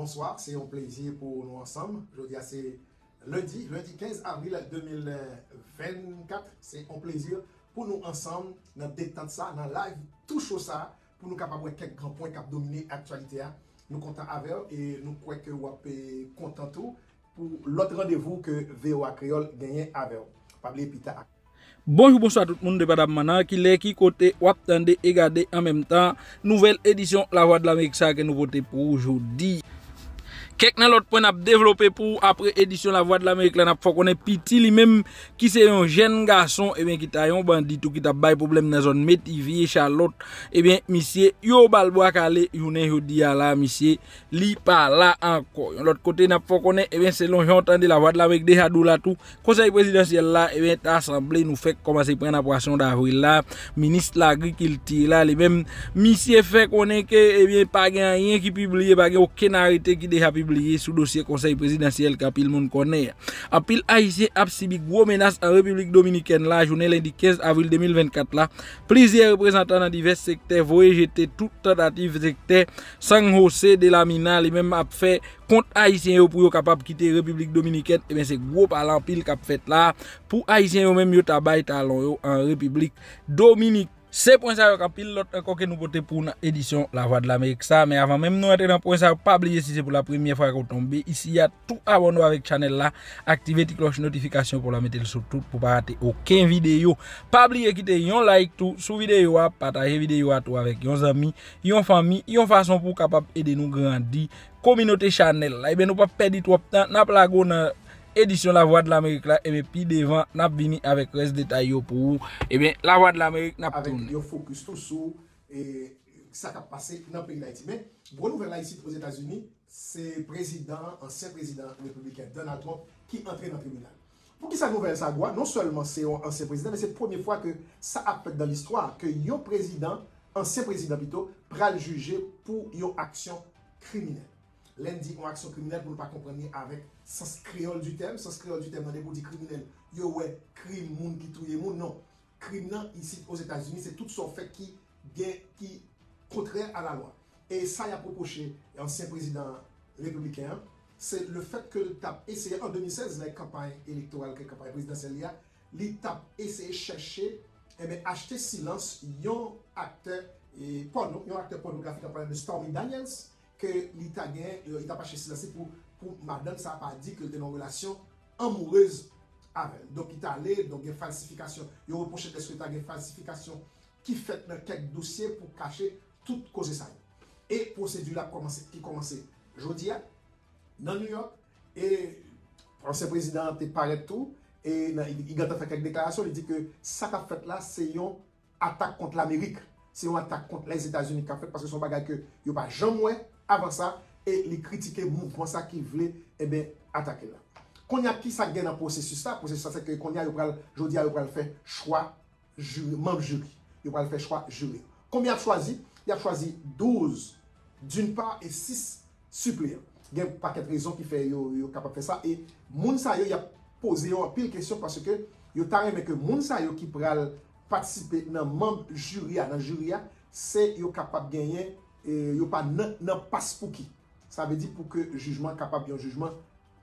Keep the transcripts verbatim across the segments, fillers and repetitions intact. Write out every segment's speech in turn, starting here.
Bonsoir, c'est un plaisir pour nous ensemble. Aujourd'hui, c'est lundi, lundi quinze avril deux mille vingt-quatre. C'est un plaisir pour nous ensemble, dans le détente ça, dans le live, tout chaud ça, pour nous capables de quelques grands points qui dominent l'actualité. Nous comptons avec et nous croyons que vous êtes content tout pour l'autre rendez-vous que V O A Creole gagne avec Pablo Pita. Bonjour, bonsoir à tout le monde de Madame Mana qui est qui côté ou attendez et regardez en même temps nouvelle édition La Voix de l'Amérique ça que nous votons pour aujourd'hui. Quelqu'un l'autre point a développé pour après édition La Voix de l'Amérique là n'a faut qu'on est petit lui-même qui c'est un jeune garçon et bien qui t'a un bandit tout qui t'a bail problème dans zone Métivier Charlotte et bien monsieur yo balboa calé journée jodi à la monsieur li pas là encore. L'autre côté n'a faut qu'on est et bien selon j'entendais La Voix de l'Amérique déjà dou là tout conseil présidentiel là et bien assemblée nous fait commencer prendre approbation d'avril là ministre l'agriculture là les mêmes monsieur fait qu'on est que et bien pas rien qui publié pas aucun arrêté qui déjà publié sous dossier conseil présidentiel qu'apil moun connaît. Apil haïtien ap sibi gros menace en République Dominicaine la journée lundi quinze avril deux mille vingt-quatre la. Plusieurs représentants dans divers secteurs voyaient jeter toute tentative secteur San José de la Mina les mêmes ap fait contre haïtien yo pour yo capable quitter République Dominicaine et bien c'est gros parlant pile qu'a fait là pour haïtien yo même yo tabay talon yo en République Dominicaine. C'est pour ça qu'on pile l'autre encore que nous voter pour une édition La Voix de l'Amérique ça, mais avant même nous entrer dans point ça, pas oublier si c'est pour la première fois qu'on tombe ici, il y a tout abonné avec channel là, activer la cloche notification pour la mettre sur tout pour pas rater aucune vidéo. Pas oublier quitter un like tout sous vidéo, partager vidéo à tout avec vos amis, vos famille, vos façon pour capable aider nous grandir communauté channel là. Et bien nous pas perdre trop de temps, n'a pas la gonne édition La Voix de l'Amérique là et bien puis devant n'a vini avec reste détail pour et bien La Voix de l'Amérique n'a pas tourné yo focus tout sur et ça qui a passé dans pays d'Haïti mais bonne nouvelle là ici aux États-Unis c'est président ancien président républicain Donald Trump qui entre dans le tribunal. Pour qui ça nouvelle ça non seulement c'est un ancien président mais c'est la première fois que ça a fait dans l'histoire que yo président ancien président plutôt pral juger pour yo action criminelle. Lundi, on action criminelle pour ne pas comprendre avec sens créole du terme. Sens créole du terme, dans les bouts criminels, il y a un crime, moun qui touye moun. Non, criminel ici aux États-Unis, c'est tout ce fait qui est contraire à la loi. Et ça, il a proposé l'ancien président républicain. C'est le fait que le T A P essayé en deux mille seize, la campagne électorale, la campagne présidentielle, le T A P essayé de chercher, eh bien, acheter silence, yon acteur et porno, yon acteur pornographique, on parle de Stormy Daniels. Que l'Italien, il n'a pas cherché pour, pour madame, ça n'a pas dit que était une relation amoureuse avec. Donc, il est allé, donc il y a falsification. Il reproche de ce qu'il y a une falsification qui fait dans quelques dossiers pour cacher toute cause ça. Et procédure qui commençait jeudi dans New York. Et le français président est paraît tout. Et il a fait quelques déclarations. Il dit que ça qu'a fait là, c'est une attaque contre l'Amérique. C'est une attaque contre les États-Unis qu'a fait parce que son bagage que il n'y a pas jamais. Avant ça, et les critiquer le mouvement ça qui voulait eh bien attaquer là. Qu'on y a qui ça gagne dans le processus ça, processus ça c'est que qu'on y a aujourd'hui il va le faire choix jury, membre jury, il va le faire choix jury. Combien a choisi? Il a choisi douze d'une part et six suppléants. Il y a pas quatre raisons qui fait yo yo capable faire ça et moun sa yo y a posé en pile question parce que yo t'a mais que moun sa yo qui pral participer dans membre jury dans jury c'est yo capable gagner et yo pas non passe pour qui ça veut dire pour que jugement capable un jugement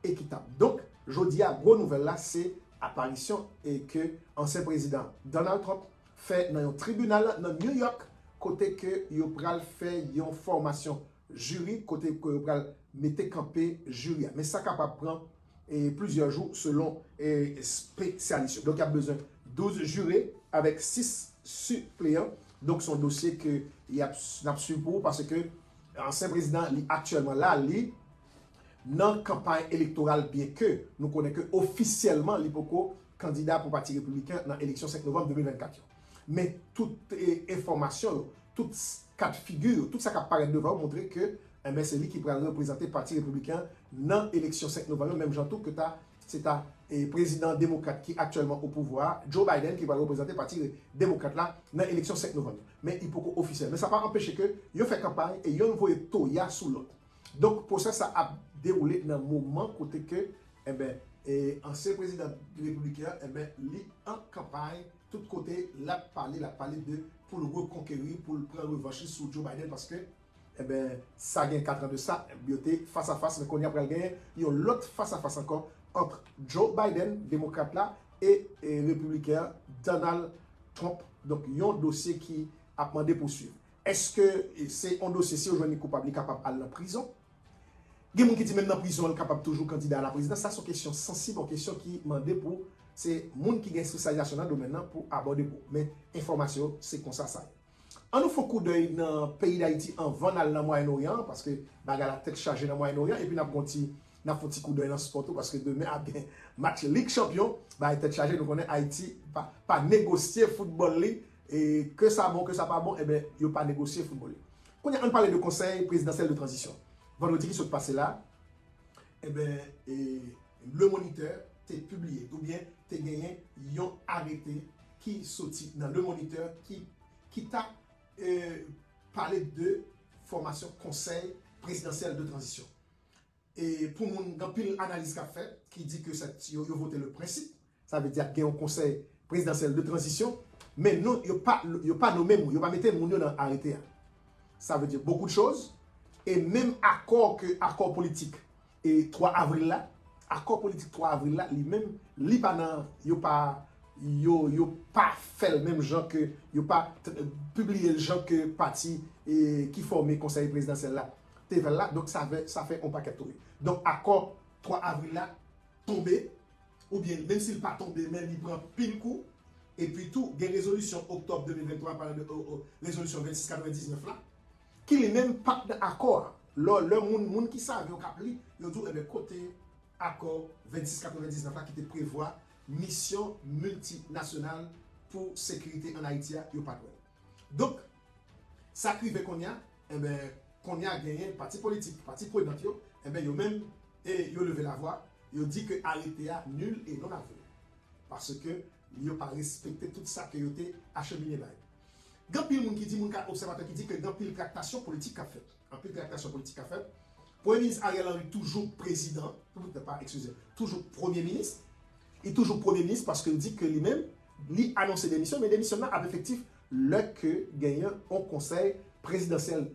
équitable. Donc jodi a gros nouvelle là c'est apparition et que ancien président Donald Trump fait dans un tribunal dans New York côté que yo pral fait une formation jury côté que yo pral mettre campé jury mais ça capable prendre et plusieurs jours selon spécialiste. Donc il y a besoin douze jurés avec six suppléants. Donc, son dossier que il a suivi pour parce que l'ancien président li, actuellement là, li non campagne électorale bien que nous connaissons que officiellement li poko candidat pour parti républicain dans l'élection cinq novembre deux mille vingt-quatre. Mais toute eh, information, toute quatre figures, tout ça qui apparaît devant montrer que eh, c'est lui qui va représenter le parti républicain dans l'élection cinq novembre. Même j'entends que c'est un eh, président démocrate qui est actuellement au pouvoir, Joe Biden, qui va représenter le parti démocrate là dans l'élection cinq novembre. Mais il peut être officiel. Mais ça ne va pas empêcher que il fait campagne et il envoie Toya sous l'autre. Donc, pour ça, ça a déroulé dans le moment côté que eh ben, eh, ancien président républicain, eh ben, lui en campagne, tout côté, l'a parlé, l'a parlé de pour le reconquérir, pour le prendre revanche sur Joe Biden parce que eh bien, ça gagne quatre ans de ça, beauté face à face, mais qu'on y a pral gagner, il y a l'autre face à face encore entre Joe Biden, démocrate là, et, et républicain Donald Trump. Donc, il y a un dossier qui a demandé poursuivre. Est-ce que c'est un dossier si aujourd'hui coupable capable d'aller en prison? Il y a des gens qui disent même en prison, capable toujours candidat à la présidence. Ça, c'est une question sensible, une question qui demande pour. C'est les gens qui ont une spécialisation dans le domaine pour aborder pour. Mais l'information, c'est comme ça. On nous fait coup d'œil dans le pays d'Haïti en vente dans le Moyen-Orient, parce que bagarre la tête chargée dans le Moyen-Orient, et puis on a fait un petit coup d'œil dans le sport, parce que demain, après match Ligue Champion, la tête chargée, donc on est Haïti, pas, pas négocier football, et que ça bon, que ça pas bon, et bien, il n'y a pas négocier football. Quand on parle de conseil présidentiel de transition, vendredi qui se passe là, et bien, et le moniteur t'est publié, ou bien t'es gagné, ils ont arrêté qui sortit dans le moniteur qui, qui t'a Euh, parler de formation conseil présidentiel de transition. Et pour mon pile analyse qu'a fait, qui dit que ça yo, yo voté le principe, ça veut dire qu'il y a un conseil présidentiel de transition, mais non, il n'y a pas pa nommé, il n'y a pas mis mon dans arrêté. Ça veut dire beaucoup de choses, et même accord que accord politique et trois avril là, accord politique trois avril là, lui-même, lui pas il n'y a pas yo yo pas fait le même genre que yo pas publié le genre que parti et qui formait conseil présidentiel là T V là, donc ça fait ça fait un paquet tombé. Donc accord trois avril là tombé, ou bien même s'il pas tombé, mais il prend pile coup, et puis tout des résolutions octobre deux mille vingt-trois par de oh, oh, résolution vingt-six quatre-vingt-dix-neuf là qui les même pas d'accord le le monde monde qui savent yo cap li yo tout de côté accord vingt-six quatre-vingt-dix-neuf là qui te prévoit mission multinationale pour sécurité en Haïti, il n'y a pas de problème. Donc, ça qui fait qu'on y a, eh bien, qu'on y a gagné, parti politique, parti président, eh bien, il y a même, et il a levé la voix, il a dit que l'arrêté a nul et non avoué. Parce que, il n'y a pas respecté tout ça qui a été acheminé là. Grand pile moun qui dit, moun ka observateur qui dit que grand pile tractation politique a fait. Grand pile tractation politique a fait. Premier ministre Ariel Henry, toujours président, pas, excusez, toujours premier ministre. Il est toujours premier ministre parce qu'il dit que lui-même, lui annonce des missions, mais des missions là, avec effectif, le que gagnant au conseil présidentiel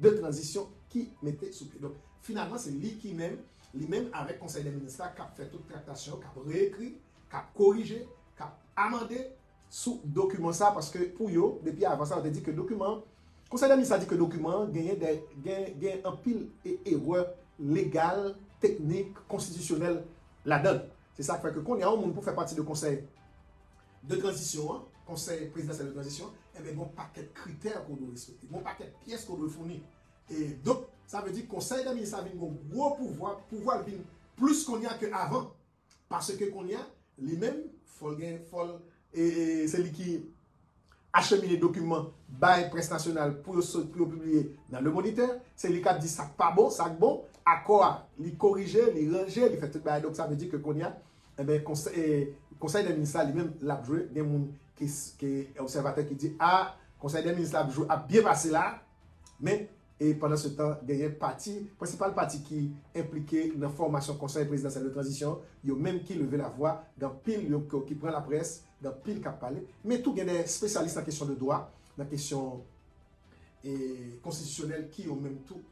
de transition qui mettait sous pied. Donc, finalement, c'est lui qui même, lui-même, avec le conseil des ministres, qui a fait toute tractation, qui a réécrit, qui a corrigé, qui a amendé sous document ça, parce que pour eux, depuis avant ça, on a dit que document, le conseil des ministres a dit que document gagnait gagne un pile et erreur légale, technique, constitutionnelle là-dedans. C'est ça qui fait que quand il y a un monde pour faire partie du conseil de transition, hein, conseil présidentiel de transition, eh bien, il y a un paquet de critères qu'on doit respecter, un paquet de pièces qu'on doit fournir. Et donc, ça veut dire que le conseil des ministres a un gros pouvoir, pouvoir plus qu'on y a qu'avant. Parce que qu'on y a, lui-même, et, et celui qui achemine les documents, bail presse nationale pour le publier dans le moniteur, c'est lui qui a dit ça pas bon, ça bon. Accord, les corriger, les ranger, les faire tout bail. Donc ça veut dire que qu'on y a, eh bien, conseil, eh, conseil des ministres lui-même l'a joué. Il y a un qui, qui, observateur qui dit ah, conseil des ministres l'a joué, a bien passé là. Mais et pendant ce temps, il y a un parti, principal parti qui est impliqué dans la formation conseil présidentiel de transition. Il y a même qui levé la voix, dans pile qui prend la presse, dans pile qui a parlé. Mais tout il y a des spécialistes en question de droit, dans la question et constitutionnel qui ont même tout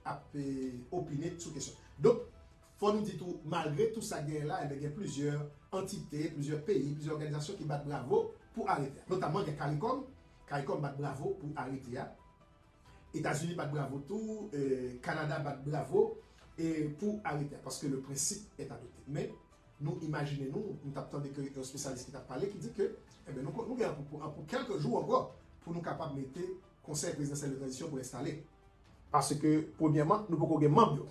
opiné sur question. Donc, faut nous dire tout, malgré tout ça, il y a plusieurs entités, plusieurs pays, plusieurs organisations qui battent bravo pour arrêter. Notamment, il y a Caricom, Caricom bat bravo pour arrêter. États-Unis bat bravo tout, euh, Canada bat bravo et pour arrêter, parce que le principe est adopté. Mais, nous imaginez-nous, nous attendons que un spécialiste qui t'a parlé, qui dit que, eh bien, nous, nous, pour, pour quelques jours encore, pour nous capables de mettre conseil présidentiel de transition pour installer. Parce que, premièrement, nous pouvons gagner membres.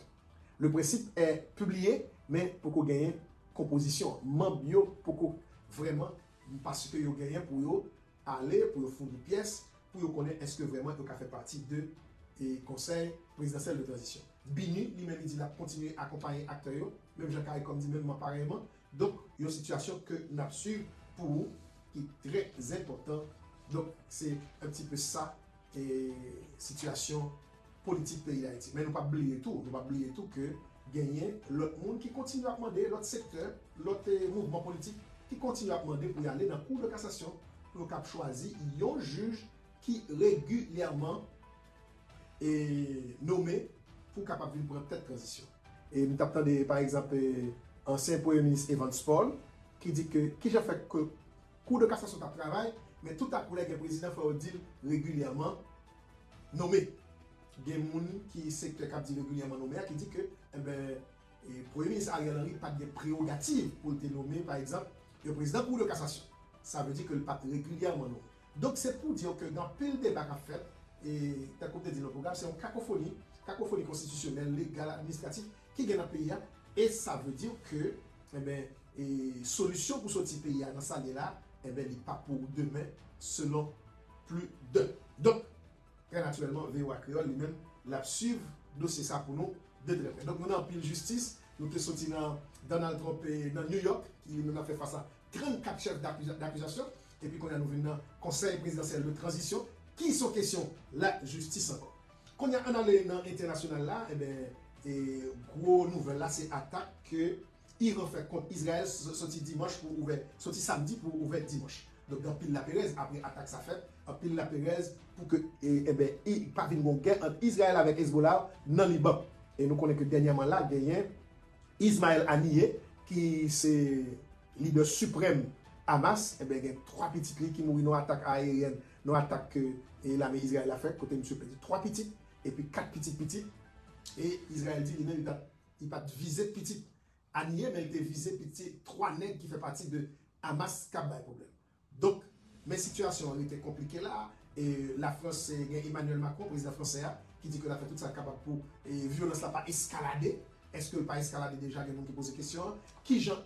Le principe est publié, mais pour qu'on gagne composition. Membres, pour vraiment, parce que vous gagnez pour aller, pour fournir des pièces, pour connaître est-ce que vraiment vous fait partie de conseil présidentiel de transition. Bini, lui-même, il dit qu'il a continué à accompagner les acteurs, même Jean-Carré, comme dit, même apparemment. Donc, il y a une situation que nous avons suivie pour vous, qui est très importante. Donc, c'est un petit peu ça. Et situation politique pays d'Haïti. Mais nous ne pas oublier tout, nous pas oublier tout que gagner l'autre monde qui continue à demander, l'autre secteur, l'autre mouvement politique qui continue à demander pour y aller dans le cours de cassation, pour qu'on choisisse un juge qui régulièrement et nommé pour capable de prendre cette transition. Et nous avons par exemple l'ancien Premier ministre Evans Paul qui dit que qui a fait que coup de cassation de travail, mais tout à coup, le président fait dire régulièrement nommé. Il y a des gens qui sont régulièrement nommés qui disent que eh ben, le Premier ministre Ariel Henry n'a pas de prérogative pour nommer par exemple le président pour de cassation. Ça veut dire que le pape régulièrement nommé. Donc c'est pour dire que dans le débat qu'a fait, et t'as compté dans le programme, c'est une cacophonie, cacophonie constitutionnelle, légale, administrative qui gagne dans le pays. Et ça veut dire que eh ben, et solution pour sortir du pays dans cette année-là, eh ben, il n'est pas pour demain, selon plus d'un. Donc, très naturellement, V O A Creole lui-même la suivre, dossier ça pour nous de très près. Donc, nous avons en pile justice, nous sommes sortis dans Donald Trump et dans New York, qui nous a fait face à trente-quatre chefs d'accusation, et puis qu'on a nous venu dans le Conseil présidentiel de transition, qui sont question la justice encore. Quand on a allé dans l'international là, eh bien, et gros nouvelle là, c'est attaque que Iran fait contre Israël, sorti dimanche pour ouvrir, sorti samedi pour ouvrir dimanche. Donc, dans pile la Pérez, après attaque sa fête, en pile la Pérez pour que, eh, eh bien, il n'y ait pas de guerre entre Israël avec Hezbollah dans le Liban. Et nous connaissons que dernièrement là, il y a Ismaël Haniyeh, qui c'est leader suprême Hamas, eh bien, il y a trois petites lits qui mourent dans l'attaque aérienne, dans l'attaque que l'armée israélienne a fait, côté M. Président, trois petites, et puis quatre petites petites. Et Israël dit, il n'a pas visé petites. Haniyeh, mais il était visé petit trois nègres qui fait partie de Hamas qui a un problème. Donc, mais la situation était compliquée là. Et la France, c'est Emmanuel Macron, président français, qui dit que la fait tout ça capable pour et violence n'a pas escaladé. Est-ce que pas escaladé déjà, il y a qui pose des questions. Qui Jean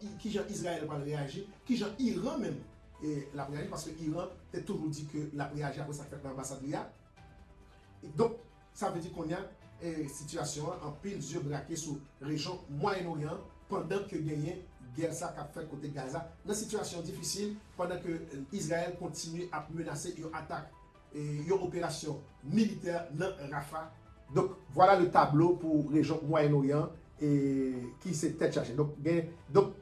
Israël va réagir? Qui Jean Iran même et la réagir? Parce que l'Iran a toujours dit que la réagir après ça fait l'ambassade. Donc, ça veut dire qu'on a une situation en pile yeux braqués sur la région Moyen-Orient. Pendant que gagné guerre ça qu'a fait côté Gaza, dans situation difficile, pendant que Israël continue à menacer une attaque et une opération militaire dans Rafah. Donc voilà le tableau pour la région Moyen-Orient et qui s'est tête chargée. Donc donc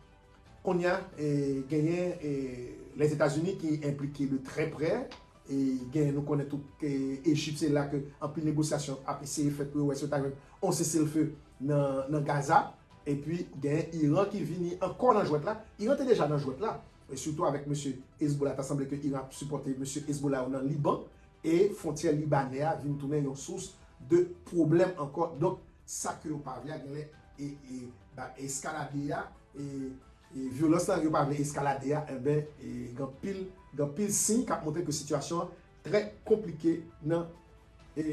on y a et, gagné et, les États-Unis qui impliqués de très près et gagné nous connaît tout Égypte c'est là que en plus négociation a essayé fait pour ouais, on cesse le feu dans, dans Gaza. Et puis, il y a l'Iran qui vient encore dans le jouet là. L'Iran était déjà dans le jouet là. Et surtout avec M. Hezbollah. Il semble que l'Iran supportait M. Hezbollah dans le Liban. Et la frontière libanaise vient tourner une source de problèmes encore. Donc, ça que vous parlez, et, et, bah, escalader, et, et violence, vous parlez escalader, et bien, il y a pile signe qui a montré que la situation est très compliquée dans la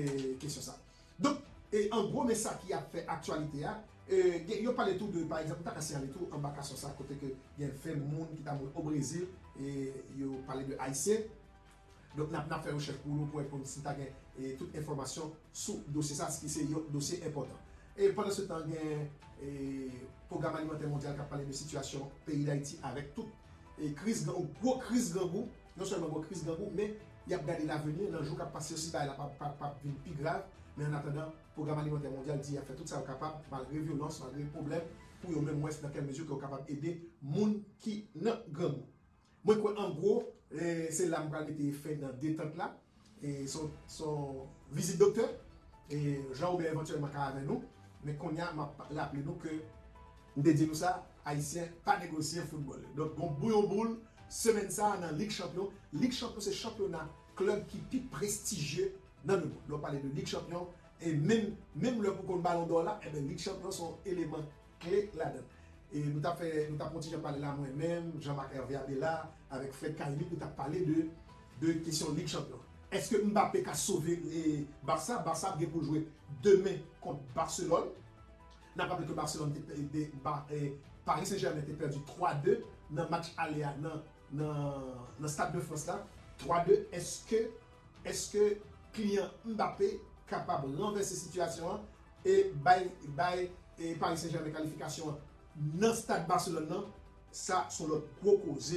question ça. Donc, et en gros, mais ça qui a fait actualité, il y a parlé tout de, par exemple, t'as cassé tout en bas sur ça, à côté que il y a fait monde qui t'a au Brésil et il a parlé de Haïti. Donc, n'a fait recherche pour nous pour répondre si t'as gagné toute information sur le dossier, ça, ce qui c'est un dossier important. Et pendant ce temps, il y a le programme alimentaire mondial qui a parlé de situation pays d'Haïti avec toute crise, gros crise gangou, non seulement gros crise gangou, mais il y a regardé l'avenir, dans le jour qui a passé aussi, là, il n'a pas vu plus grave. Mais en attendant, le programme alimentaire mondial dit qu'il a fait tout ça capable, malgré la violence, malgré le problème, pour au même moins dans quelle mesure qu'on est capable d'aider les gens qui n'ont pas de moi, en gros, c'est là que j'ai été fait dans des tentes là. Et son, son visite docteur, et Jean-Bernard éventuellement avec nous, mais qu'on a appelé nous que, de dire ça, Haïtiens pas négocier football. Donc, bon bouillon boule, semaine ça, dans Ligue Champion. Ligue Champion, c'est le championnat club qui est plus prestigieux. Non, non, non, on parle de Ligue Champion et même, même le boucon ballon d'or là, eh bien, Ligue Champion sont éléments clés là-dedans. Et nous avons fait, nous avons continué à parler là moi-même, Jean-Marc Hervé Abela, avec Fred Kaimi, nous avons parlé de, de question Ligue Champion. Est-ce que Mbappé a sauvé les Barça? Barça vient pour jouer demain contre Barcelone. N'a pas parlé que Barcelone, Paris Saint-Germain était perdu trois deux dans le match aller dans le Stade de France là, trois deux. Est-ce que, est-ce que client Mbappé capable de renverser la situation et by Paris Saint-Germain qualification dans le stade Barcelone, ça sont leurs gros causes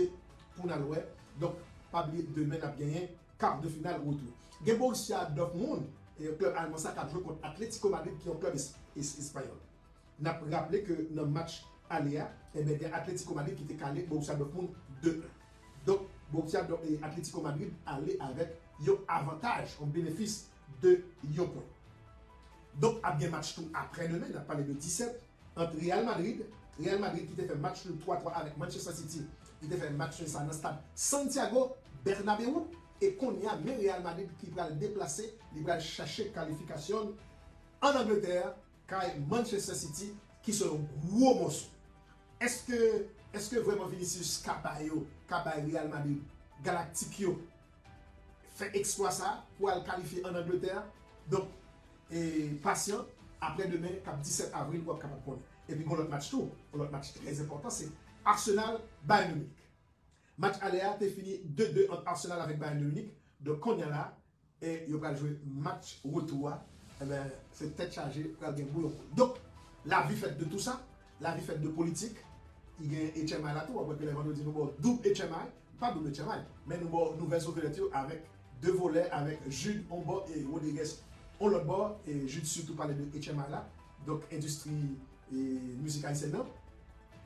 pour nous. Donc, pas oublier demain à gagner quart de finale retour. Il y a Borussia Dortmund, le club allemand qui a joué contre Atletico Madrid, qui est un club espagnol. Nous avons rappelé que dans le match aléa, il y a Atletico Madrid qui était calé Borussia Dortmund deux un. Donc, Borussia Dortmund et Atletico Madrid allaient avec un avantage, un bénéfice de un point. Donc, il y a un match tout après-demain, on a parlé de dix-sept, entre Real Madrid, Real Madrid qui a fait match trois trois avec Manchester City, qui a fait match ça dans le stade Santiago Bernabéu, et qu'on y a même Real Madrid qui va le déplacer, il va chercher qualification en Angleterre, car Manchester City qui sont gros morceaux. Est-ce que, est-ce que vraiment Vinicius Caballo, Caballo Real Madrid, Galactico, fait exploit ça pour le qualifier en Angleterre? Donc, et patient, après-demain, cap dix-sept avril, on va capable de connaître. Et puis, on a notre match tout, on a notre match très important, c'est Arsenal Bayern Munich. Match aléa, t'es fini deux deux entre Arsenal avec Bayern Munich. Donc, on y a là, et il va jouer match retour. Eh bien, c'est tête chargée pour gagner bouillon. Donc, la vie faite de tout ça, la vie faite de politique, il y a un H M I là tout. Après que les vendredis, nous avons double H M I, pas double H M I, mais nous avons une nouvelle sous-créature avec deux volets, avec Jude en bas et Rodriguez. On l'autre bord, et je surtout parler de H M I là, donc industrie et musicale c'est là.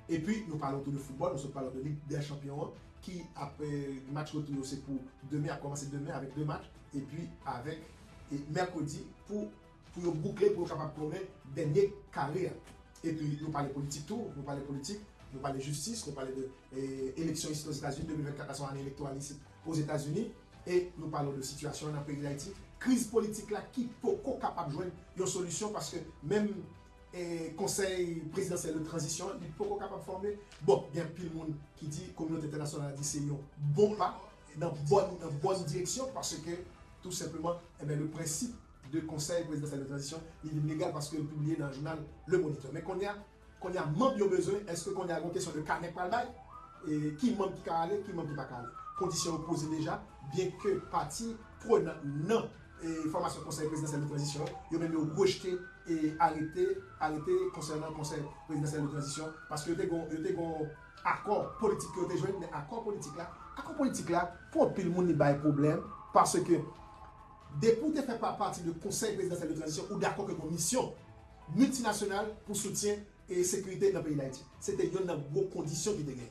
Et puis nous parlons de football, nous parlons de Ligue des Champions qui après le match retour c'est pour demain, à commencer demain avec deux matchs, et puis avec et mercredi pour, pour boucler, pour capable de prendre dernier carrière. Et puis nous parlons politique tout, nous parlons politique, nous parlons justice, nous parlons d'élections ici aux États-Unis, deux mille vingt-quatre, année électorale ici aux États-Unis, et nous parlons de situation dans le pays d'Haïti. Crise politique là qui peut capable de joindre une solution parce que même eh, conseil présidentiel de transition, il peut capable de former. Bon, il y a un pile monde qui dit communauté internationale dit c'est un bon pas dans bonne dans bonne direction parce que tout simplement eh bien, le principe de conseil présidentiel de transition il est illégal parce que publié dans le journal Le Moniteur. Mais qu'on y a qu'on y a membre au besoin, est-ce que qu'on y a une question de carnet par bail et qui membre qui va aller, qui membre qui va aller. Conditions opposées déjà, bien que parti prenant non. Et formation conseil présidentiel de transition, ils ont même rejeté et arrêté, arrêté concernant le conseil présidentiel de transition parce que ils ont un accord politique qui ont joué, mais accord politique là, accord politique là, pour pile monde il y a un problème parce que depuis que tu fais pas partie du conseil présidentiel de transition ou d'accord que commission multinationale pour soutien et sécurité dans le pays d'Haïti, c'était une bonne condition qui était.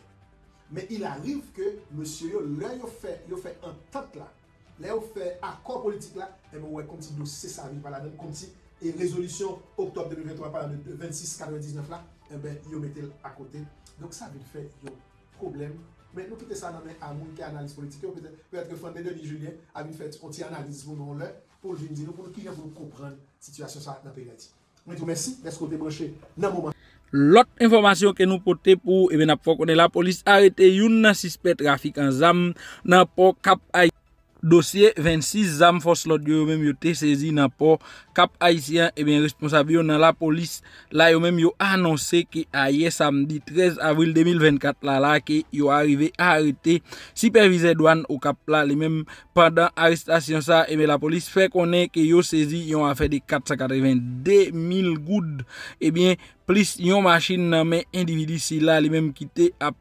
Mais il arrive que monsieur là il fait il fait un tente là. Là, on fait accord politique là, et bien, on comme si dossier ça arrive par la même, comme si, et résolution octobre deux mille vingt-trois par la même, vingt-six quatre-vingt-dix-neuf là, et bien, ils mettent à côté. Donc, ça veut faire un problème. Mais nous, quittons ça dans à mon qui analyse politique. Peut-être que Fondé Denis Julien a une fait une petite analyse pour nous, pour nous dire, pour nous qui vont comprendre la situation dans le pays d'Haïti. Je vous remercie, merci de vous brancher dans le moment. L'autre information que nous portons pour, et bien, nous avons la police arrêté une suspecte trafic en zam dans le port Cap-Haïti. Dossier vingt-six zam force l'autre yo même yo te saisi dans port Cap Haïtien et bien responsable yo dans la police là yo même yo annoncé que hier samedi treize avril deux mille vingt-quatre là là que yo arrivé à arrêter superviseur douane au Cap là les mêmes pendant arrestation ça et bien la police fait connaître que yo saisi yon a fait de quatre cent quatre-vingt-deux mille goud et bien plus yon machine nan men individu si là les mêmes qui te a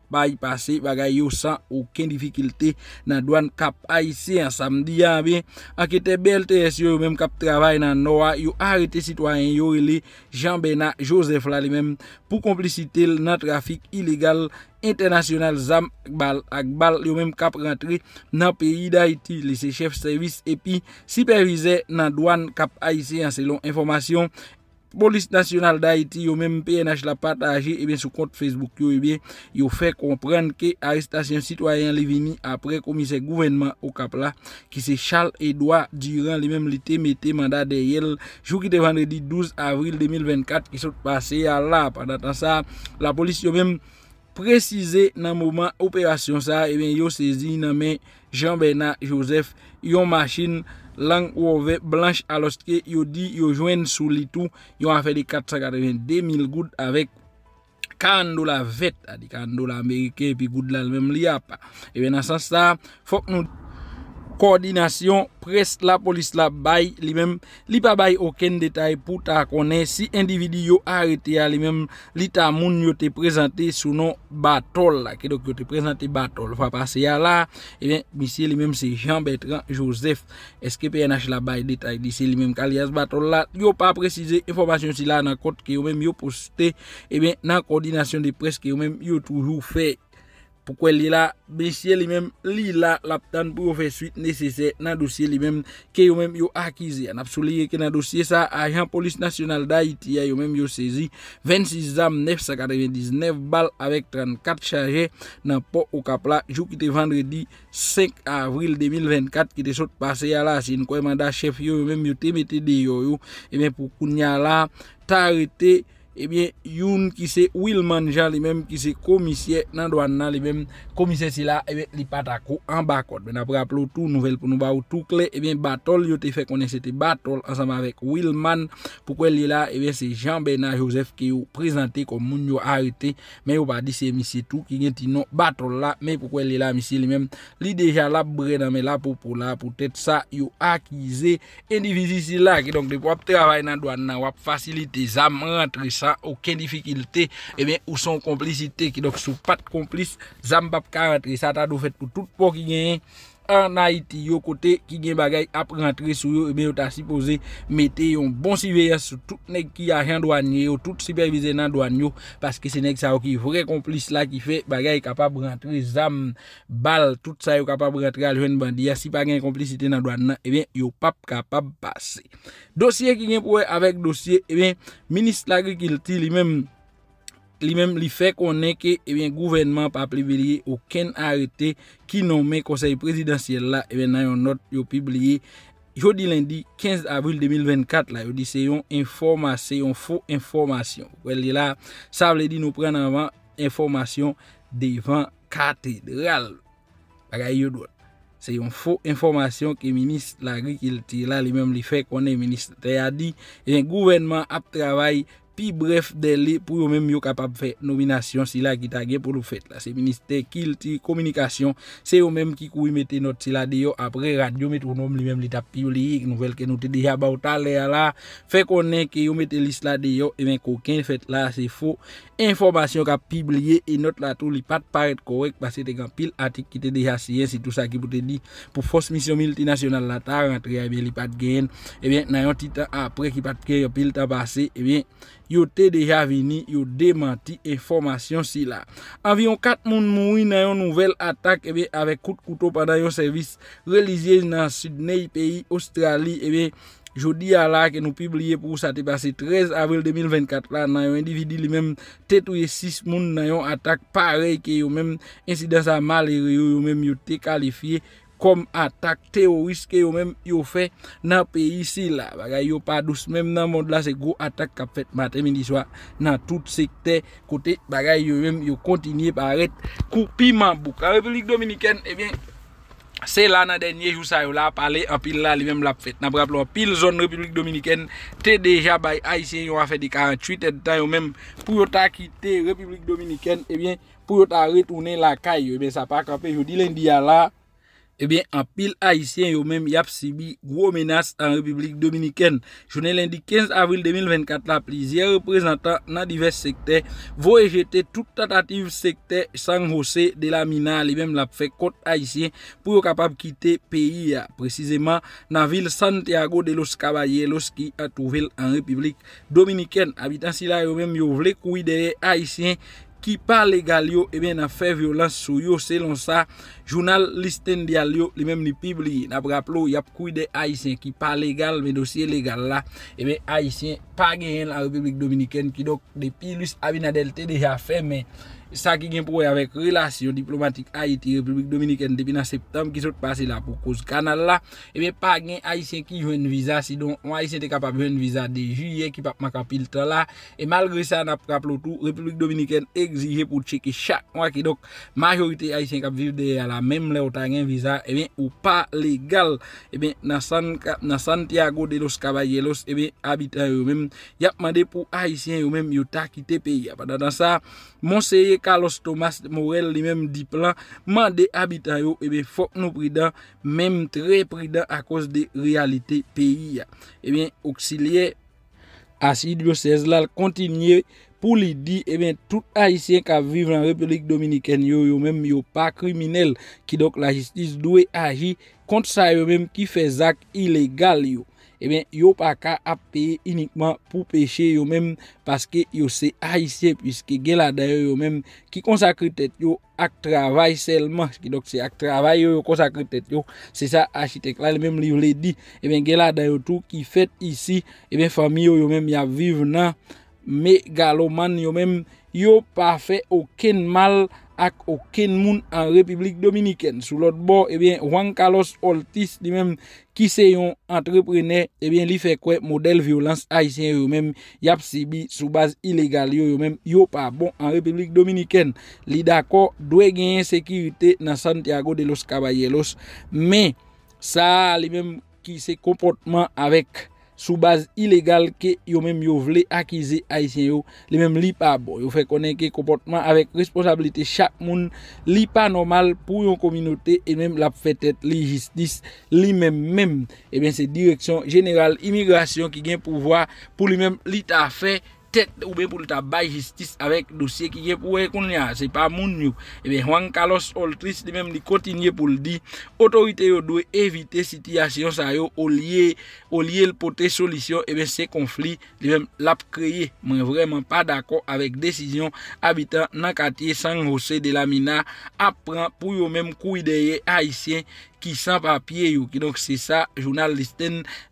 passé bagay yo sans aucune difficulté dans douane Cap Haïtien. Samedi a bien enquêteur B L T S yo même cap travail dans Noa yo arrêté citoyen yo relé Jean-Bernard Joseph là lui-même pour complicité dans trafic illégal international zam bal ak bal yo même cap rentré dans pays d'Haïti les chef service et puis superviseur dans douane Cap Haïtien selon information Police nationale d'Haïti ou même P N H la partagé et bien sur compte Facebook yo et bien yo fait comprendre que arrestation citoyen li vini après commissaire gouvernement au Cap là qui c'est Charles Edouard Durand lui même li té metté mandat derrière jour qui était vendredi douze avril deux mille vingt-quatre qui sont passé à là pendant temps ça la police yo même précisé dans moment opération ça et bien yo saisi dans main Jean-Bernard Joseph yon machine Lang Rover blanche alors que yo dit yo joindre sous li tout yo a fait de quatre cent quatre-vingt-deux mille goud avec quarante dollars vet à dire quarante dollars américain puis goud là même li a pas et bien dans sens ça faut que nous coordination presse la police la bail li même li pa bail aucun détail pour ta connaître si individu yo arrêté à li même li ta moun yo te présenté sous nom Batol là que donc yo te présenté Batol va passer à là et bien monsieur lui même c'est Jean-Bertrand Joseph est-ce que P N H la bail détail dit c'est lui même alias Batol là yo pas précisé information si là dans compte que yo même yo posté et bien dans coordination de presse que yo même yo toujours fait Pourquoi il est là, monsieur lui-même, il est là, l'abtente pour faire suite nécessaire dans le dossier lui-même, que vous-même vous acquisez. On a souligné que dans le dossier, ça, agent police nationale d'Haïti, vous-même vous saisi vingt-six armes neuf cent quatre-vingt-dix-neuf balles avec trente-quatre chargés dans le port au Cap-là, jour qui était vendredi cinq avril deux mille vingt-quatre, qui était sorti passé à la, c'est une quoi mandat chef, vous-même vous mettez des yo, et bien pour qu'on y a là, t'as arrêté. Eh bien, Youn qui c'est Wilman Jean, lui-même qui c'est commissaire dans douane, lui-même commissaire c'est là, eh bien, il pas d'accord en bas code. Mais après appeler tout nouvelle pour nous ba tout clé, eh bien, Batol, il te fait connaître c'était Batol ensemble avec Wilman. Pourquoi il est là? Eh bien, c'est Jean-Bernard Joseph qui est présenté comme moun arrêté, mais on va dire c'est monsieur tout qui est non Batol là, mais pourquoi il est là monsieur lui-même? Lui déjà là bré dans mais là pour pour là pour peut-être ça, il accusé individu là qui donc de pouvoir travailler dans douane, on va faciliter ça rentrer ça. Aucune difficulté et eh bien ou son complicité qui donc sous pas de complice Zambap quarante ça t'a fait pour tout pour qui gagne en Haïti au côté qui gagne bagaille après rentrer sur yo et eh bien t'a supposé mettre un bon surveillance sur tout nèg qui agent douanier tout supervisé dans douane parce que c'est nèg ça qui vrai complice là qui fait bagaille capable rentrer zam balle tout ça yo capable rentrer à jeune bandit si pas gagne complicité dans douane et eh bien yo pas capable passer dossier qui gagne pour avec dossier et eh bien ministre l'agriculture lui-même lui-même lui fait connaître que eh bien gouvernement pas publié aucun arrêté qui nommé conseil présidentiel là et eh bien dans une note yo publié jeudi lundi quinze avril deux mille vingt-quatre là yo dit c'est une information faux information elle là ça veut dire nous prendre avant information devant cathédrale bagaille yo doit c'est une fausse information que le ministre de l'agriculture là lui-même lui fait connaître ministre a dit et eh gouvernement a travaillé puis bref délai pour eux même yo capable faire nomination si là qui t'a pour le fait là c'est ministère culture communication c'est eux même qui couille mettre notre si là de après radio métronome lui même li t'a publié nouvelle que nous t'ai déjà ba là là fait connaître que yo mette liste là de et ben coquin fait là c'est faux information qu'a publié et note là tout li pas paraître correct parce que t'es grand pile article qui t'ai déjà signé c'est tout ça qui pour te dit pour force mission multinationale là t'a rentré bien li pas gain et bien dans un petit temps après qui pas gain pile temps passé et bien yo te déjà venu, yo démenti information si là. Environ quatre moun mouri dans une nouvelle attaque eh avec coup de couteau pendant un service religieux dans sud du pays Australie et eh bien jodi à la que nous publier pour ça te passé treize avril deux mille vingt-quatre là dans un individu lui-même tétoué six moun dans une attaque pareil que yo même incident ça malheureux yo même yo te qualifié comme attaque terroriste que eux-mêmes ils ont fait dans le pays ici là bagaille yo pas douce même dans le monde là c'est gros attaque qu'a fait matin midi soir dans tout secteur côté bagaille eux-mêmes ils continuent paraître couper mambouc la République dominicaine et eh bien c'est là dans dernier jour ça là parler en pile là lui-même l'a fait n'a rappelé en pile zone République dominicaine t'es déjà bay haïtien ont fait des quarante-huit temps eux-mêmes pour ta quitter République dominicaine et eh bien pour ta retourner la caille eh bien ça pas camper jeudi lundi à là. Eh bien, en pile haïtien, yo même y a subi gros menaces en République dominicaine. Journée lundi quinze avril deux mille vingt-quatre, la plusieurs représentants dans divers secteurs vont rejeter toute tentative secteur San José de la Mina, les mêmes la fait côte haïtien pour capable quitter pays, précisément dans la ville Santiago de los Caballeros qui a trouvé en République dominicaine. Habitants si là, yo même yo vle courir derrière haïtien qui parle légal yo et eh bien a fait violence sur yo selon ça journal Listen Diallo lui même ni publié n'a rappelé y a couille des haïtiens qui parle légal mais dossier légal là et eh bien haïtien pas gagné la République dominicaine qui donc depuis Luis Abinader déjà fait mais ça qui gagne pour avec relation diplomatique Haïti République dominicaine depuis en septembre qui sont passé là pour cause canal là et eh bien pas gagné haïtien qui veut une visa si donc un haïtien était capable de une visa de juillet qui pas manquer pile temps là et malgré ça n'a rappelé tout République dominicaine exigé pour checker chaque mois qui donc majorité haïtien qui vivent derrière la même là où tu as un visa et eh bien ou pas légal et eh bien dans San, dans Santiago de los Caballeros et eh bien habitants eux-mêmes y a demandé pour haïtien eux-mêmes yo ta quitter pays pendant ça Monseigneur Carlos Thomas Morel lui-même dit plan mandé habitants yo et eh bien faut nous prudent même très prudent à cause des réalités pays et eh bien auxiliaire Acide diocèse là continuer pour lui dire eh bien tout haïtien qui vivent en République dominicaine yo yo même yo pas criminel qui donc la justice doit agir contre ça yo même qui fait acte illégal yo eh bien yo pas ka a payer uniquement pour péché yo même parce que yo c'est haïtien puisque gen la dedans yo même qui consacre tête yo à travail seulement, donc c'est à travail yo consacre tête yo, c'est ça architecte là même li le dit, eh bien gen la dedans tout qui fait ici, eh bien famille yo même y a vivre nan mégalomane yo même yo pas fait aucun mal à aucun monde en République dominicaine. Sous l'autre bord, eh bien Juan Carlos Oltris lui-même qui c'est un entrepreneur, eh bien il fait quoi modèle violence haïtien eux même y a subi sous base illégale eux même yo pas bon en République dominicaine. Li d'accord doit gagner sécurité dans Santiago de los Caballeros, mais ça lui même qui c'est comportement avec sous base illégale que yo même yo vle acquiser haïtien yo les même li pas bon, yo fait connaître que comportement avec responsabilité chaque monde li pas normal pour une communauté et même la fait tête li justice li même même et bien c'est direction générale immigration qui gagne pouvoir pour lui même li ta fait tête ou bien pour ta bail justice avec dossier qui est pour connait c'est pas moun yo et bien Juan Carlos Oltris lui même li continue pour le dire autorité yo doit éviter situation ça yo au lieu au lieu le porter solution et bien ces conflits lui même l'a créé. Moi vraiment pas d'accord avec décision habitant dans quartier San José de la Mina apprend pour eux même couille derrière haïtien qui sans papier yo qui donc c'est ça journaliste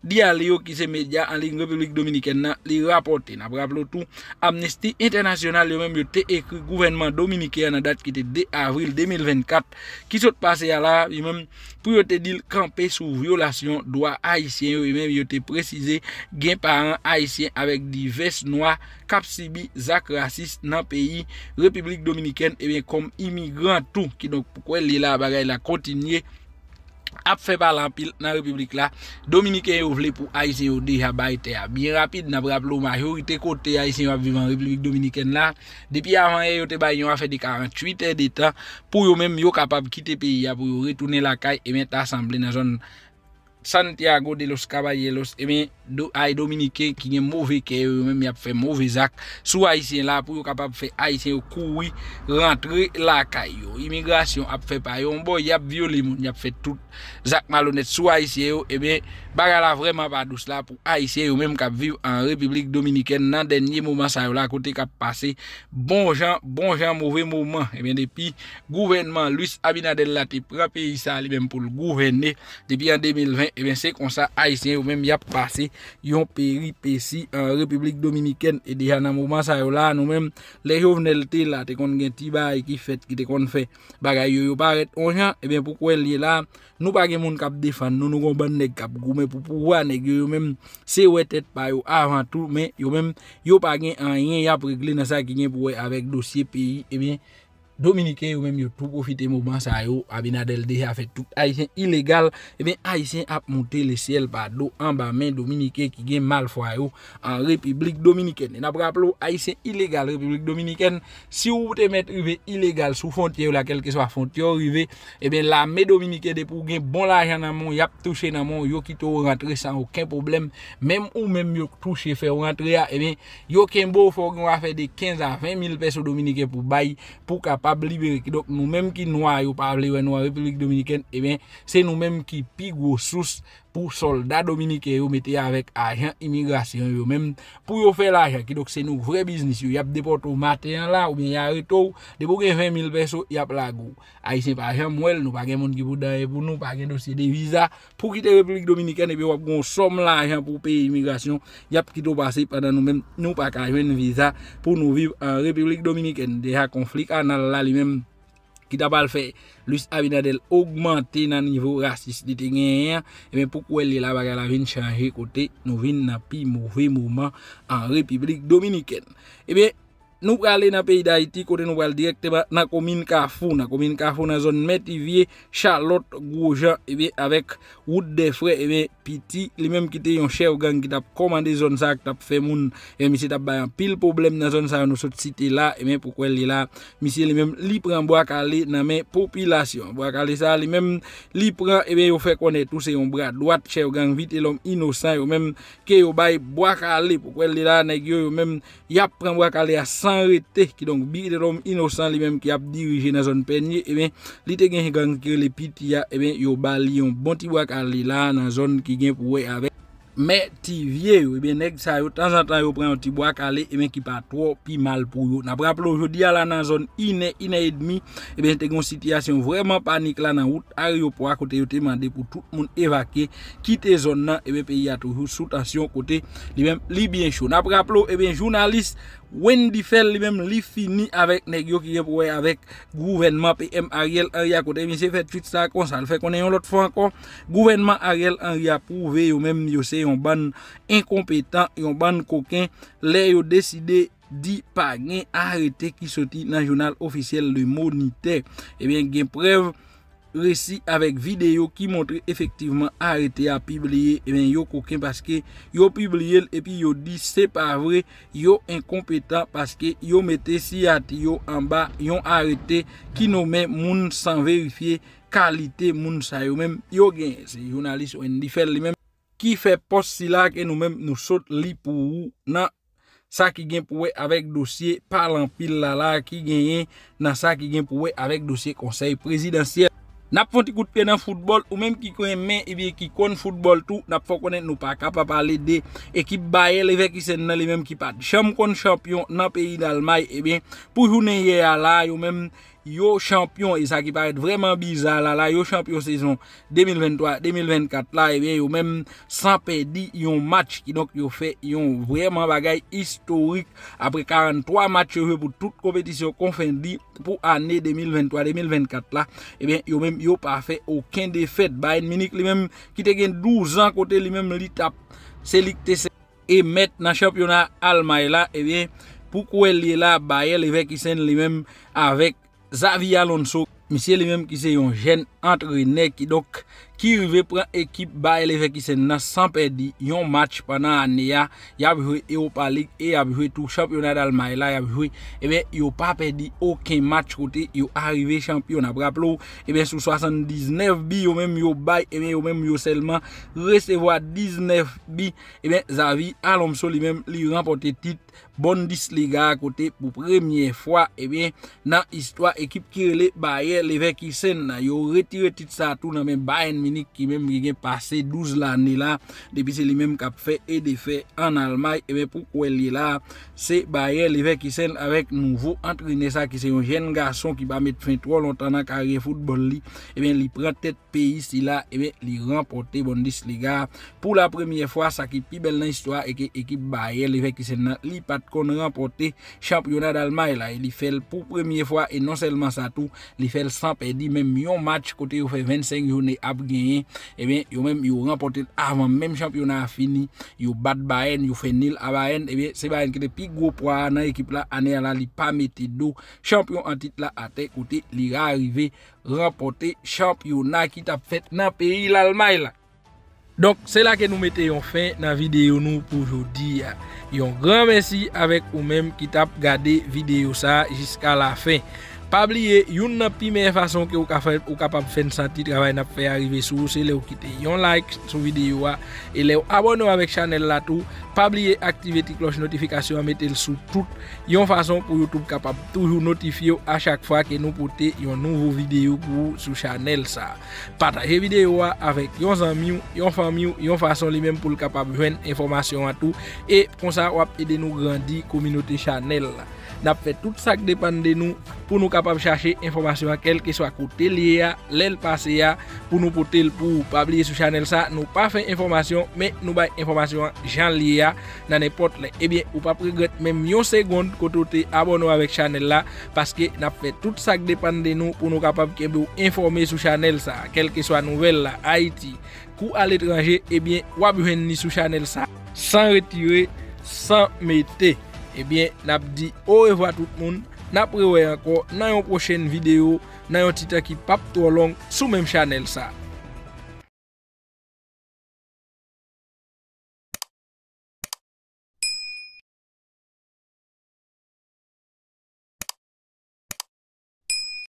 dialio qui se média en ligne République dominicaine li rapporté n'a rappelé tout Amnesty International yo même yo té écrit gouvernement dominicain en date qui était deux avril deux mille vingt-quatre qui s'est passé à là même pour yo té dit camper sous violation droit haïtien et même yo té précisé gain parents haïtiens avec divers noirs cap sibi zak raciste dans pays République dominicaine et bien comme immigrant tout qui donc pourquoi li la bagaille la continuer a fait par l'empile dans la République là dominicain yo vle pour haïtien yo déjà baïté bien rapide n'a rappelé majorité côté haïtien yo vivant en République dominicaine là depuis avant yo te bayon a fait de quarante-huit heures de temps pour yo même yo capable quitter pays pour yo retourner la caille et bien t'assembler dans zone Santiago de los Caballeros et bien do haï dominicain qui est mauvais que eux même y a fait mauvais acte sous haïtien là pour capable faire haïtien courir rentrer la caillou immigration a fait par yon boy y a violé moun y a fait tout zac malhonnête sous haïtien et bien bagala vraiment pas douce là pour haïtien ou même cap vivre en République dominicaine dans dernier moment ça là côté cap passé bon gens bon gens mauvais moment et bien depuis gouvernement Luis Abinader là te prend pays ça lui même pour le gouverner depuis en deux mille vingt. Et eh bien c'est comme ça haïtien ou même y a passé yon péripétie en République dominicaine et déjà dans moment ça là nous même les jeunes té là té kon gen ti bay qui fait qui té kon fait bagay yo paraît onjan et bien pourquoi li là nous pas gen moun k'ap défendre nous nous gon ban nèg k'ap goumen pour pouvoir nèg yo même c'est ouais tête pa yo avant tout mais yo même yo pas gen rien y a régler dans ça qui gen pour avec dossier pays et bien dominicain ou même yo tout profiter moment ça yo Abinadel déjà fait tout haïtien illégal et bien haïtien a monté le ciel par dos en bas main dominicain qui gagne mal foi yo en République dominicaine et n'a rappelé haïtien illégal République dominicaine si vous te mettre rivé illégal sous frontière là quel que soit frontière rivé et bien l'armée dominicaine de pour gagne bon l'argent dans mon y a touché dans mon yo qui to rentrer sans aucun problème même ou même yo touché faire rentrer et bien yo kembo faut qu'on va faire de quinze à vingt mille personnes dominicaines pour bail pour pas libérer donc nous mêmes qui noir ou pas les noirs République dominicaine et eh bien c'est nous mêmes qui pire gros source pour soldats dominicains ou mettez avec agent immigration eux même pour yo faire l'argent qui donc c'est nous vrai business y a déporté au matin là ou bien y a retour de pour vingt mille pesos y a la go haïtien pas agent moelle nous pas gain monde qui pour pour nous pas gain dossier de visa pour quitter République dominicaine et puis on gon somme l'argent pour payer immigration y a qui doit passer pendant nous mêmes nous pas gain une visa pour nous vivre en République dominicaine déjà conflit anal lui-même qui t'a pas fait Luis Abinader augmenter dans niveau raciste de gagner et bien pourquoi elle la bagarre la vient changer côté nous vinn dans pire mauvais moment en République dominicaine et bien nous aller dans pays d'Haïti côté nous aller directement dans commune Carrefour dans commune Carrefour dans zone Métivier Charlotte Grosjean et bien avec route des frères et bien Petit les mêmes qui était un chef gang qui t'a commandé zone ça qui t'a fait moun et monsieur t'a ba un pile problème dans zone ça nous cette cité là et bien pourquoi il est là monsieur les mêmes li prend bois calé dans mes population bois calé ça les mêmes li prend et bien il fait connaître tout c'est un bras droite chef gang vite l'homme innocent ou même que yo bail bois calé pourquoi il est là nèg yo même y a prend bois calé à arrêté qui donc bi de l'homme innocent lui-même qui a dirigé dans zone peigné et bien li te gen gang qui les pitia et bien yo bali un bon ti bois calé là dans zone qui gen pour avec mais ti vieux ou bien nèg ça yo temps en temps yo prend un petit bois calé et bien qui pas trop pi mal pour yo. N'a rappelé aujourd'hui là dans zone iné iné et demi et bien te gon situation vraiment panique là dans route aéroport à côté yo te mandé pour tout monde évacuer quitter zone là et bien pays a toujours sous tension côté li même li bien chaud. N'a rappelé et bien journaliste Wendy Fell lui même li fini avec nèg yo qui est avec gouvernement P M Ariel Henry à côté monsieur fait tweet ça comme ça le fait qu'on est l'autre fois encore gouvernement Ariel Henry a prouvé yo même yo c'est un ban incompétent et un ban coquin les yo décidé dit pas gain arrêté qui sorti dans journal officiel le Moniteur et bien gain preuve récit avec vidéo qui montre effectivement arrêté à publier et bien yo coquin parce que yo publié et puis yo dit c'est pas vrai yo incompétent parce que yo mettait si yo en bas yon arrêté qui nommait moun sans vérifier qualité moun sa yo même yo gain c'est journaliste Wendy Fell même qui fait poste si là que nous-mêmes nous saute li pour nan ça qui gagne pour avec dossier par en pile là là qui gagne dans ça qui gagne pour avec dossier conseil présidentiel. N'a pas un petit coup de pied dans football ou même qui connaît et bien qui connaît football tout n'a pas connaître nous pas capable parler des équipes Bayer Leverkusen les mêmes qui pas champion champion dans pays d'Allemagne et bien pour journée hier là ou même yo champion et ça qui paraît vraiment bizarre là là yo champion saison deux mille vingt-trois deux mille vingt-quatre là et bien yo même sans perdre yon match qui donc yo fait yon vraiment bagay historique après quarante-trois matchs joués pour toute compétition confondue pour année deux mille vingt-trois deux mille vingt-quatre là et bien yo même yo pas fait aucun défaite. Bayern Munich lui même qui te gagne douze ans côté lui même li tap sélecté et mettre dans championnat Allemagne là et bien pourquoi il est là Bayer Leverkusen lui même avec Xavi Alonso, monsieur lui-même qui c'est un jeune entraîneur qui donc qui veut prendre équipe Bayer Leverkusen sans perdre un match pendant l'année. Il a joué Europa League et il a joué tout championnat d'Allemagne là, il a joué et bien il n'a pas perdu aucun match côté il est arrivé champion. Rappelez-vous et bien sur soixante-dix-neuf billes au même yo bail et bien au même yo seulement recevoir dix-neuf billes et bien Xavi Alonso lui-même lui remporté titre Bundesliga à côté pour première fois et bien dans histoire équipe qui est Bayer Leverkusen là, il a retiré titre ça tout dans même Bayern Munich qui même qui a passé douze l'année là depuis c'est lui même qui a fait et défait en Allemagne et bien pourquoi il est là c'est Bayer Leverkusen avec nouveau entraîneur ça qui c'est un jeune garçon qui va mettre fin trop longtemps dans carrière football li et bien il prend tête pays ici là et bien il remporte Bundesliga pour la première fois ça qui plus belle dans l'histoire et que équipe Bayer Leverkusen li pas qu'on a remporté championnat d'Allemagne là il fait pour première fois et non seulement ça tout il fait sans perdre même un match côté il fait vingt-cinq journées à gagner et bien il même il remporté avant même championnat fini il bat Bayern il fait nil à Bayern et bien c'est Bayern qui est le plus gros poids dans l'équipe là année là il pas mettre d'eau champion en titre là à tête côté il arrivé remporter championnat qui t'a fait dans pays l'Allemagne là. Donc c'est là que nous mettons fin dans la vidéo nous pour aujourd'hui. Un grand merci avec vous même qui t'a regardé vidéo ça jusqu'à la fin. Pas oublier une première façon que vous êtes capable de faire sans titre travail n'a fait arriver sous c'est le quitter un like sur vidéo et les abonner avec channel là tout. Pas oublier activer la cloche notification mettez le sous toute une façon pour YouTube capable toujours notifier à chaque fois que nous porter une nouvelle vidéo pour sur channel ça. Partager vidéo avec vos amis, vos famille, une façon les même pour le capable joindre information à tout et comme ça on aider nous grandir communauté channel. N'a fait tout ça qui dépend de nous pour nous capable chercher information à quel que soit côté lié l'aile passé pour nous porter pour pas oublier sur channel ça nous pas fait information mais nous bail information Jean lié dans n'importe là et bien ou pas regretter même une seconde côté abonné avec channel là parce que n'a fait tout ça qui dépend de nous pour nous capable que vous informer sur channel ça quel que soit nouvelle là Haïti ou à l'étranger et bien ou abonner sur channel ça sans retirer sans mettre. Eh bien, n'a dit au revoir tout le monde. N'a prévoyé encore dans une prochaine vidéo, dans un titre qui pas trop long sur même channel ça.